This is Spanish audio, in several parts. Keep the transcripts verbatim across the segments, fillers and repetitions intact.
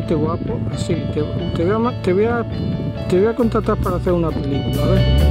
bastante guapo. Así, te, te, voy a, te, voy a, te voy a contratar para hacer una película, a ver.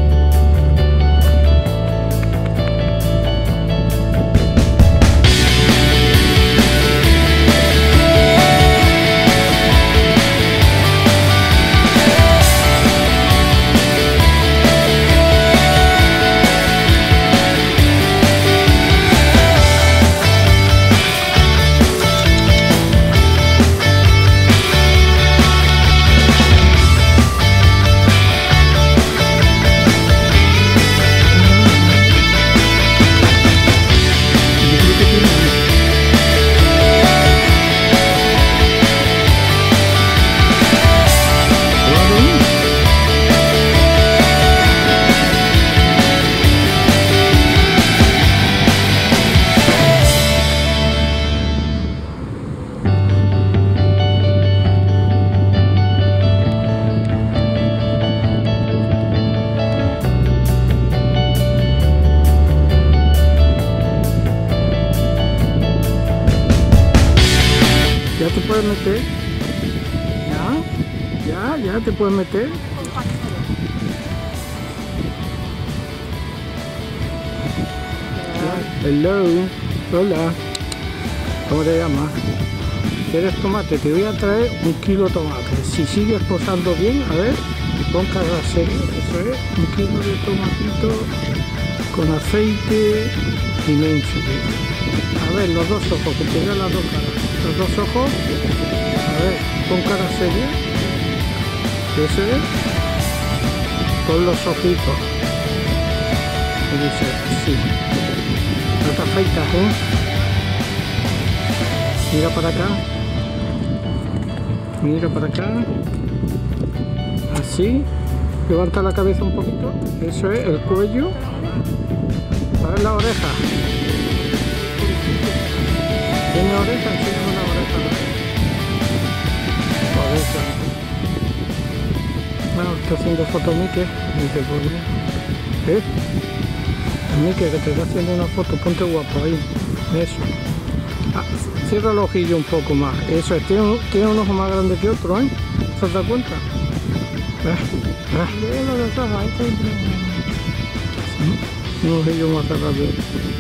¿Te puedes meter? ¿Ya? ¿Ya? ¿Ya te puedes meter? Ah, hello, hola, ¿cómo te llamas? ¿Quieres tomate? Te voy a traer un kilo de tomate. Si sigues posando bien, a ver, pon cara seria, eso es, un kilo de tomatito con aceite y leche. A ver, los dos ojos, que tengan las dos caras. Los dos ojos, a ver, con cara seria. Eso es. Con los ojitos. Y dice, sí. No te afeitas, ¿eh? Mira para acá. Mira para acá. Así. Levanta la cabeza un poquito. Eso es, el cuello. A ver la oreja. Tiene oreja, tiene una oreja, ¿no? Oreja. Bueno, está haciendo foto Mike, Mike, por ¿eh? Mike, que te está haciendo una foto, ponte guapo ahí. Eso. Ah, cierra el ojillo un poco más. Eso es, tiene un, tiene un ojo más grande que otro, ¿eh? ¿Se da cuenta? ¿Eh? ¿Eh? Un ojillo más cerrado.